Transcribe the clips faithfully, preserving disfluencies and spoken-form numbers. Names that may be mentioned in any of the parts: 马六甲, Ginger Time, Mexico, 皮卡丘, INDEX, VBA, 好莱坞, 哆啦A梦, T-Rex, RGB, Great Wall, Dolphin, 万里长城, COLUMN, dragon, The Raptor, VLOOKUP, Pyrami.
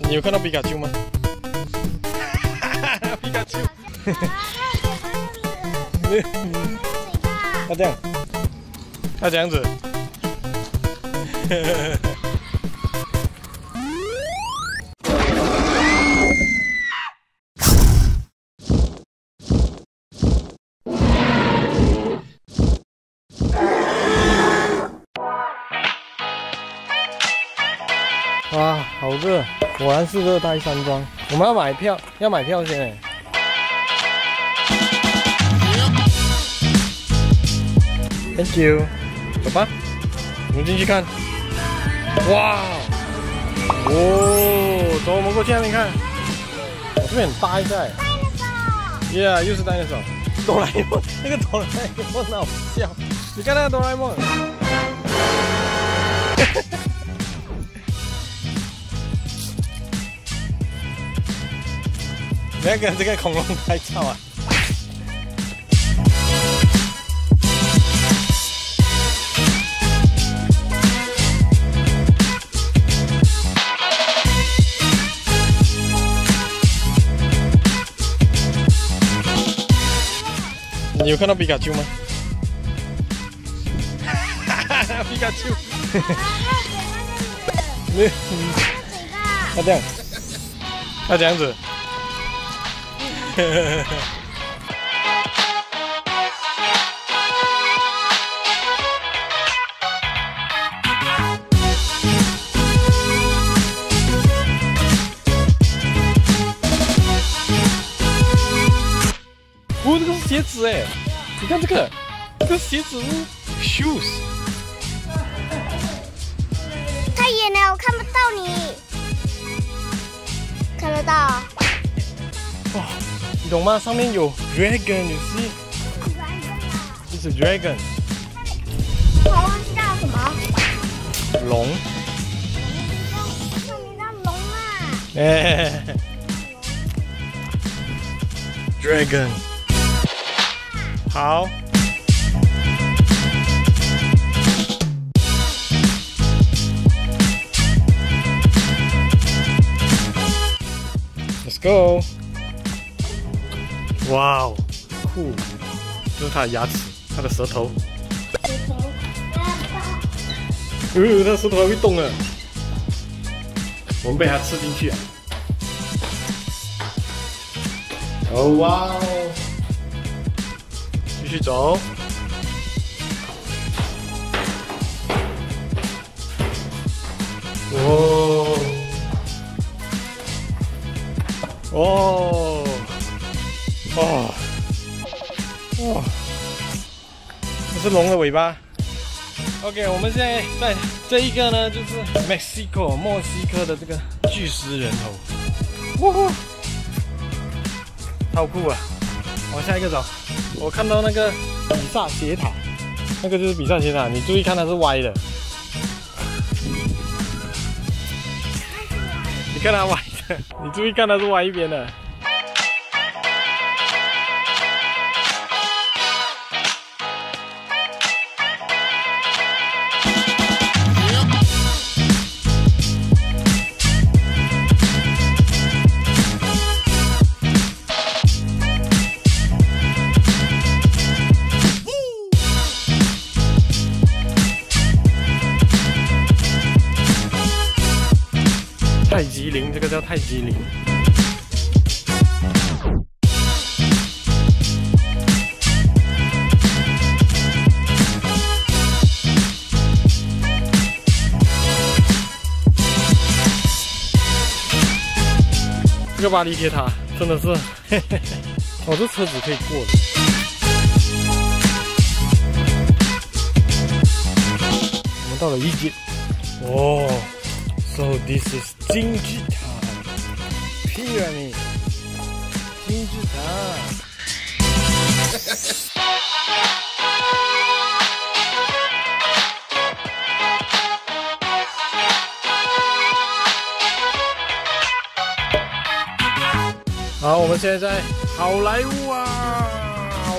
你有看到皮卡丘吗？皮卡丘。他这样，他这样子。哇，好热！果然是热带山庄。我们要买票，要买票先哎。Thank you， 走吧，我们进去看。哇，哦，走，我们过去那边看。我这边很大一个。Yeah， 又是大一个。哆啦 A 梦，那个哆啦 A 梦好笑。你看那个哆啦 A 梦。那个这个恐龙拍照啊！你有看到皮卡丘吗？哈哈哈，皮卡丘！没有，他这样，他这样子。 哦，这个是鞋子哎！你看这个，这个鞋子 shoes。太远了，我看不到你。看得到。哇！ 你懂吗？上面有 dragon， 你是？这是 dragon。我忘记叫什么？龙。上面叫龙啊。哎。dragon。好。Let's go。 哇哦， wow， 酷！这是它的牙齿，它的舌头。呃，它舌头还会动啊！我们被它吃进去啊！哦哇哦！继续走。哦！哦！ 哦，哦，这是龙的尾巴。OK， 我们现在在这一个呢，就是 Mexico 墨西哥的这个巨石人头，哇哦，好酷啊！往下一个走，我看到那个比萨斜塔，那个就是比萨斜塔，你注意看它是歪的，你看它歪的，你注意看它是歪一边的。 太极陵，这个叫太极陵。这个巴黎铁塔真的是，嘿嘿嘿，哦，这车子可以过的。我们到了一街，哦。 So this is Ginger Time, Pyrami, Ginger Time. 好，我们现在在好莱坞啊！哦。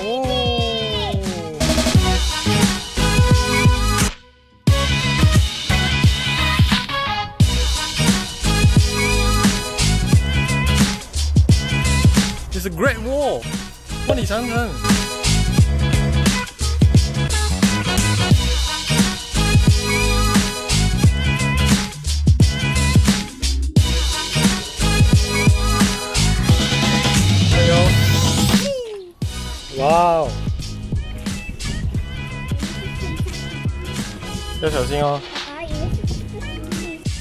Let's go. is a Great Wall。问你尝尝。加油！哇哦！要小心哦。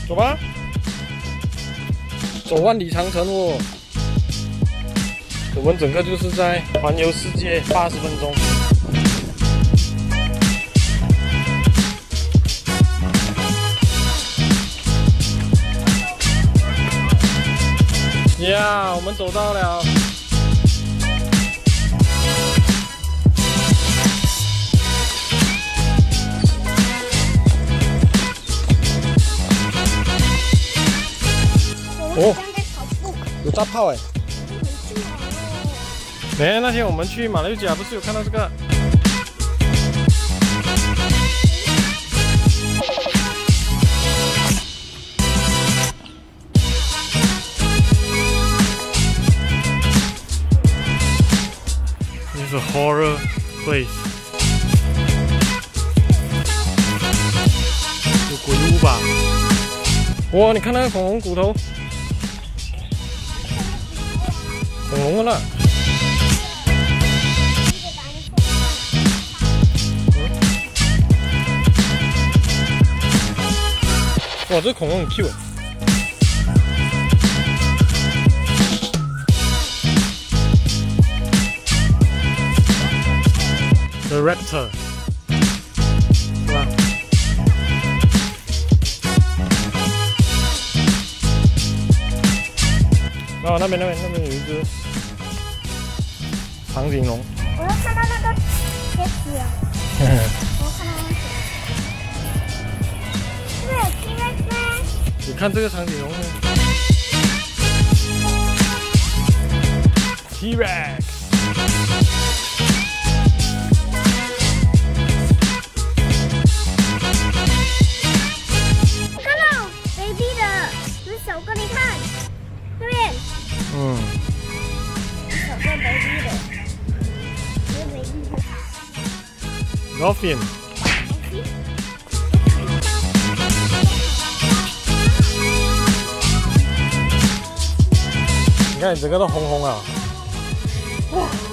走吧。 走万里长城哦！我们整个就是在环游世界八十分钟。呀，yeah, 我们走到了。哦，有大炮哎！哎，那天我们去马六甲不是有看到这个？这是 horror place， 有鬼屋吧？哇，你看那个恐龙骨头！ 恐龙了，哇，这恐龙很 Q 哎。 The Raptor， 是吧？哦，那边那边那边有一只。 长颈龙，我要看到那个贴纸了。我看到那个，这个这个。你看这个长颈龙呢 ，T-Rex。我看到 baby 的那小哥，你看那边。嗯。小哥 baby 的。 Dolphin， 你看你整个都红红啊！哇！